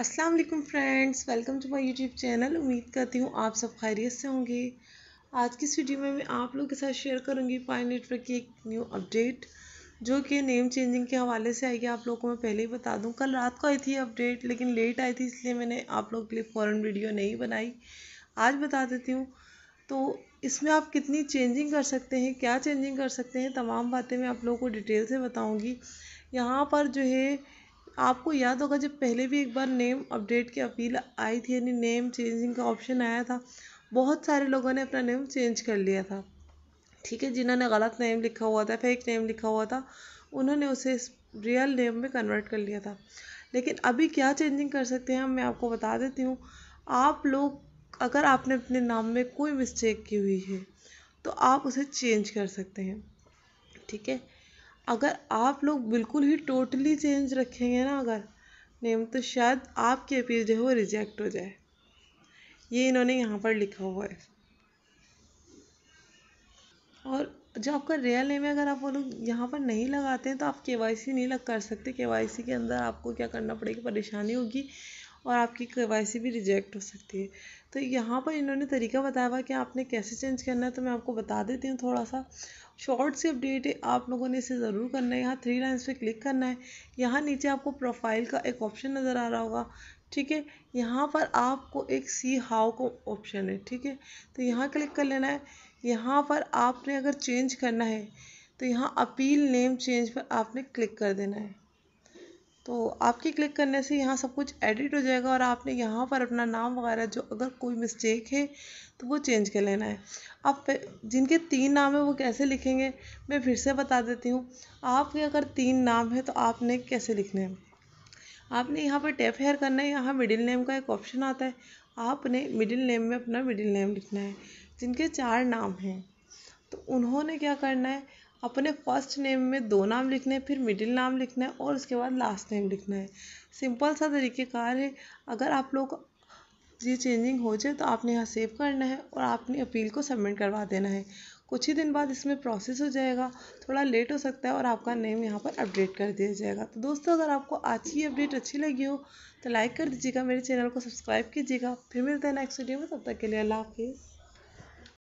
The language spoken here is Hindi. अस्सलाम वालेकुम friends, welcome to my YouTube channel. उम्मीद करती हूँ आप सब खैरियत से होंगे। आज की इस वीडियो में मैं आप लोगों के साथ शेयर करूँगी पाई नेटवर्क की एक न्यू अपडेट जो कि नेम चेंजिंग के हवाले से आएगी। आप लोगों को मैं पहले ही बता दूँ, कल रात को आई थी अपडेट, लेकिन लेट आई थी इसलिए मैंने आप लोगों के लिए फ़ौरन वीडियो नहीं बनाई। आज बता देती हूँ। तो इसमें आप कितनी चेंजिंग कर सकते हैं, क्या चेंजिंग कर सकते हैं, तमाम बातें मैं आप लोगों को डिटेल से बताऊँगी। यहाँ पर जो है आपको याद होगा जब पहले भी एक बार नेम अपडेट की अपील आई थी, यानी नेम चेंजिंग का ऑप्शन आया था, बहुत सारे लोगों ने अपना नेम चेंज कर लिया था। ठीक है, जिन्होंने गलत नेम लिखा हुआ था, फेक नेम लिखा हुआ था, उन्होंने उसे रियल नेम में कन्वर्ट कर लिया था। लेकिन अभी क्या चेंजिंग कर सकते हैं मैं आपको बता देती हूँ। आप लोग अगर आपने अपने नाम में कोई मिस्टेक की हुई है तो आप उसे चेंज कर सकते हैं। ठीक है, अगर आप लोग बिल्कुल ही टोटली चेंज रखेंगे ना अगर नेम, तो शायद आपकी अपील जो है वो रिजेक्ट हो जाए। ये इन्होंने यहाँ पर लिखा हुआ है। और जो आपका रियल नेम है, अगर आप वो लोग यहाँ पर नहीं लगाते हैं तो आप केवाईसी नहीं कर सकते। केवाईसी के अंदर आपको क्या करना पड़ेगा, परेशानी होगी और आपकी केवाईसी भी रिजेक्ट हो सकती है। तो यहाँ पर इन्होंने तरीका बताया हुआ कि आपने कैसे चेंज करना है, तो मैं आपको बता देती हूँ। थोड़ा सा शॉर्ट से अपडेट है, आप लोगों ने इसे ज़रूर करना है। यहाँ 3 लाइन्स पे क्लिक करना है। यहाँ नीचे आपको प्रोफाइल का एक ऑप्शन नज़र आ रहा होगा। ठीक है, यहाँ पर आपको एक सी हाउ का ऑप्शन है। ठीक है, तो यहाँ क्लिक कर लेना है। यहाँ पर आपने अगर चेंज करना है तो यहाँ अपील नेम चेंज पर आपने क्लिक कर देना है। तो आपके क्लिक करने से यहाँ सब कुछ एडिट हो जाएगा और आपने यहाँ पर अपना नाम वगैरह, जो अगर कोई मिस्टेक है तो वो चेंज कर लेना है। आप जिनके 3 नाम है वो कैसे लिखेंगे मैं फिर से बता देती हूँ। आपके अगर 3 नाम है तो आपने कैसे लिखने हैं, आपने यहाँ पर टैप हेयर करना है। यहाँ मिडिल नेम का एक ऑप्शन आता है, आपने मिडिल नेम में अपना मिडिल नेम लिखना है। जिनके 4 नाम हैं तो उन्होंने क्या करना है, अपने फर्स्ट नेम में 2 नाम लिखने हैं, फिर मिडिल नाम लिखना है और उसके बाद लास्ट नेम लिखना है। सिंपल सा तरीक़ेकार है। अगर आप लोग ये चेंजिंग हो जाए तो आपने यहाँ सेव करना है और आपने अपील को सबमिट करवा देना है। कुछ ही दिन बाद इसमें प्रोसेस हो जाएगा, थोड़ा लेट हो सकता है, और आपका नेम यहाँ पर अपडेट कर दिया जाएगा। तो दोस्तों, अगर आपको आज की अपडेट अच्छी लगी हो तो लाइक कर दीजिएगा, मेरे चैनल को सब्सक्राइब कीजिएगा। फिर मिलते हैं नेक्स्ट वीडियो में, तब तक के लिए अल्लाह हाफिज़।